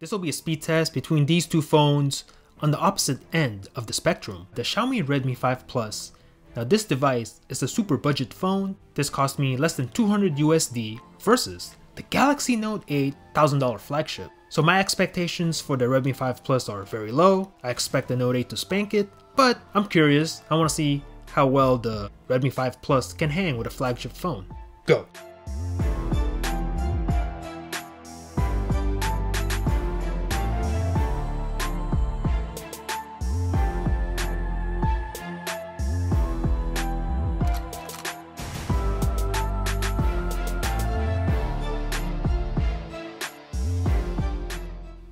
This will be a speed test between these two phones on the opposite end of the spectrum, the Xiaomi Redmi 5 Plus. Now this device is a super budget phone. This cost me less than $200 USD versus the Galaxy Note 8 $1,000 flagship. So my expectations for the Redmi 5 Plus are very low. I expect the Note 8 to spank it, but I'm curious. I want to see how well the Redmi 5 Plus can hang with a flagship phone. Go!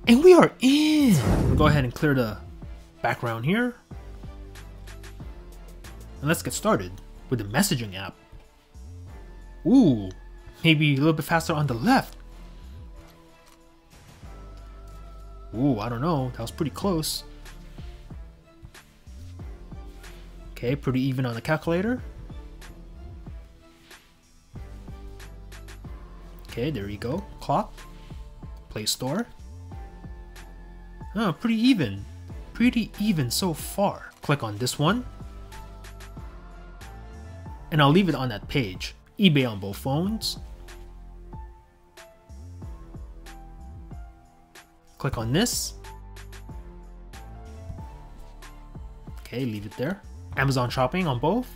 And we are in! We'll go ahead and clear the background here. And let's get started with the messaging app. Ooh, maybe a little bit faster on the left. Ooh, I don't know, that was pretty close. Okay, pretty even on the calculator. Okay, there you go, clock, Play Store. Oh, pretty even so far. Click on this one, and I'll leave it on that page. eBay on both phones. Click on this. Okay, leave it there. Amazon shopping on both.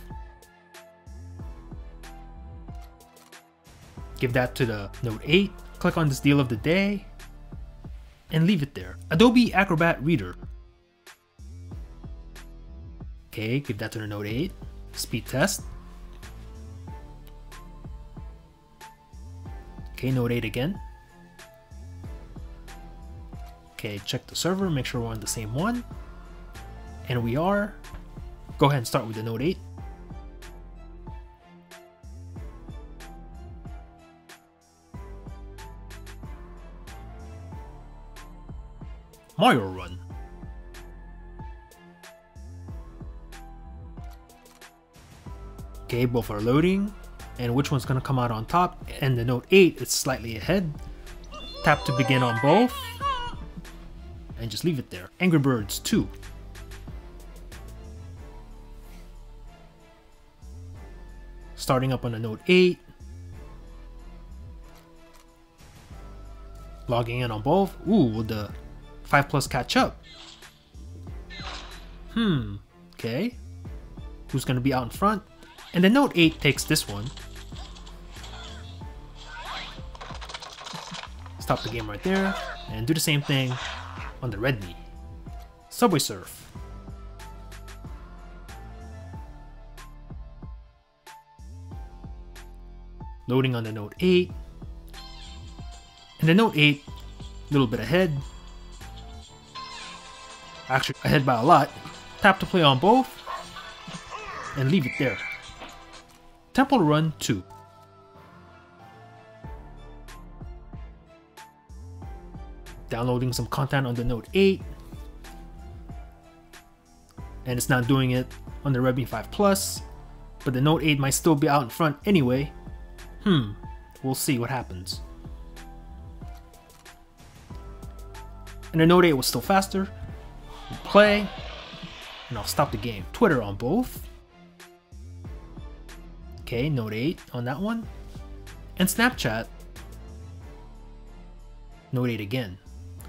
Give that to the Note 8. Click on this deal of the day. And leave it there. Adobe Acrobat Reader. Okay, give that to the Note 8. Speed test. Okay, Note 8 again. Okay, check the server, make sure we're on the same one. And we are. Go ahead and start with the Note 8. Mario Run. Okay, both are loading, and which one's gonna come out on top? And the Note 8 is slightly ahead. Tap to begin on both, and just leave it there. Angry Birds 2. Starting up on the Note 8. Logging in on both. Ooh, will the 5 Plus catch up? Okay. Who's gonna be out in front? And the Note 8 takes this one. Stop the game right there, and do the same thing on the Redmi. Subway Surf. Loading on the Note 8. And the Note 8, a little bit ahead. Actually ahead by a lot. Tap to play on both, and leave it there. Temple Run 2. Downloading some content on the Note 8. And it's not doing it on the Redmi 5 Plus, but the Note 8 might still be out in front anyway. We'll see what happens. And the Note 8 was still faster. Play, and I'll stop the game. Twitter on both. Okay, Note 8 on that one. And Snapchat. Note 8 again.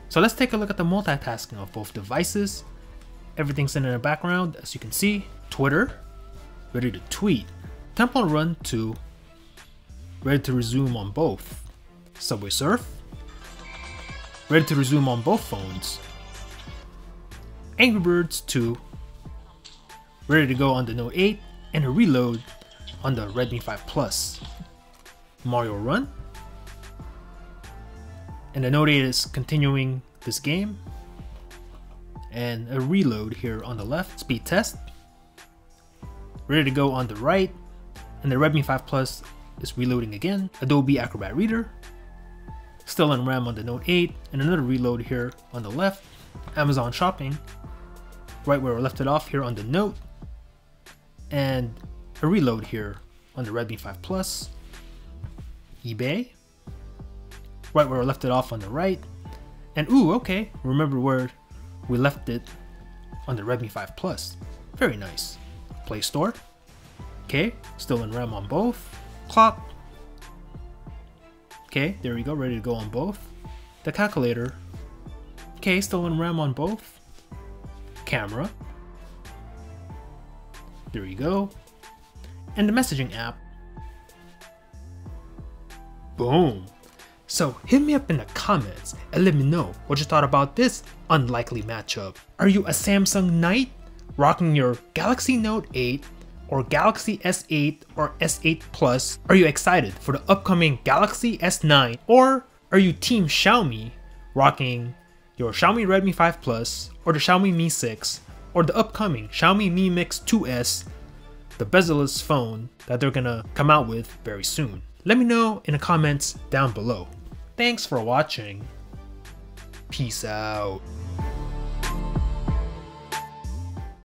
So let's take a look at the multitasking of both devices. Everything's in the background, as you can see. Twitter, ready to tweet. Temple Run 2, ready to resume on both. Subway Surf, ready to resume on both phones. Angry Birds 2, ready to go on the Note 8, and a reload on the Redmi 5 Plus. Mario Run, and the Note 8 is continuing this game, and a reload here on the left. Speed test, ready to go on the right, and the Redmi 5 Plus is reloading again. Adobe Acrobat Reader, still on RAM on the Note 8, and another reload here on the left. Amazon shopping, right where we left it off here on the Note, and a reload here on the Redmi 5 Plus. eBay, right where we left it off on the right, And ooh, okay, remember where we left it on the Redmi 5 Plus. Very nice. Play Store. Okay, still in RAM on both. Clock. Okay, there we go, ready to go on both. The calculator. Okay, still in RAM on both. Camera. There you go. And the messaging app. Boom. So hit me up in the comments and let me know what you thought about this unlikely matchup. Are you a Samsung Knight rocking your Galaxy Note 8 or Galaxy S8 or S8 Plus? Are you excited for the upcoming Galaxy S9? Or are you Team Xiaomi rocking your Xiaomi Redmi 5 Plus or the Xiaomi Mi 6 or the upcoming Xiaomi Mi Mix 2S, the bezel-less phone that they're gonna come out with very soon? Let me know in the comments down below. Thanks for watching. Peace out.